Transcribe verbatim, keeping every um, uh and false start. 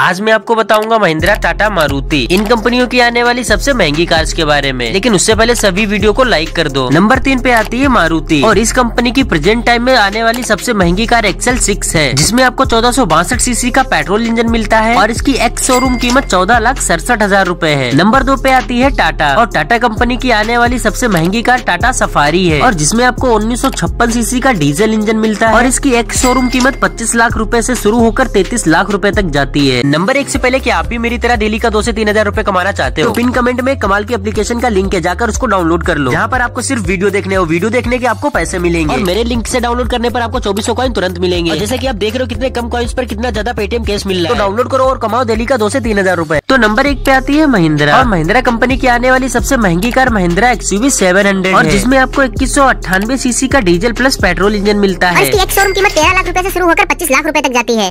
आज मैं आपको बताऊंगा महिंद्रा, टाटा, मारुति, इन कंपनियों की आने वाली सबसे महंगी कार्स के बारे में। लेकिन उससे पहले सभी वीडियो को लाइक कर दो। नंबर तीन पे आती है मारुति और इस कंपनी की प्रेजेंट टाइम में आने वाली सबसे महंगी कार एक्स एल सिक्स है, जिसमें आपको चौदह सौ बासठ सीसी का पेट्रोल इंजन मिलता है और इसकी एक्स शोरूम कीमत चौदह लाख सड़सठ हजार रूपए है। नंबर दो पे आती है टाटा और टाटा कंपनी की आने वाली सबसे महंगी कार टाटा सफारी है और जिसमें आपको उन्नीस सौ छप्पन सीसी का डीजल इंजन मिलता है और इसकी एक्स शोरूम कीमत पच्चीस लाख रूपए से शुरू होकर तैतीस लाख रूपए तक जाती है। नंबर एक से पहले कि आप भी मेरी तरह डेली का दो से तीन हजार रूपए कमाना चाहते हो, पिन कमेंट में कमाल की एप्लीकेशन का लिंक है, जाकर उसको डाउनलोड कर लो। यहाँ पर आपको सिर्फ वीडियो देखने हो, वीडियो देखने के आपको पैसे मिलेंगे और मेरे लिंक से डाउनलोड करने पर आपको चौबीस सौ कॉइन तुरंत मिलेंगे। जैसे कि आप देख रहे हो कितने कम कॉइन्स पर कितना ज्यादा पेटीएम कैश मिल रहा है, तो डाउनलोड करो और कमाओ डेली का दो से तीन हजार रूपए। तो नंबर एक पे आती है महिंद्रा और महिंद्रा कंपनी की आने वाली सबसे महंगी car Mahindra X U V seven hundred और जिसमें आपको इक्कीस सौ अट्ठानवे सीसी का डीजल प्लस पेट्रोल इंजन मिलता है। इसकी एक्स शोरूम कीमत तेरह लाख रूपए से शुरू होकर पच्चीस लाख रूपए तक जाती है।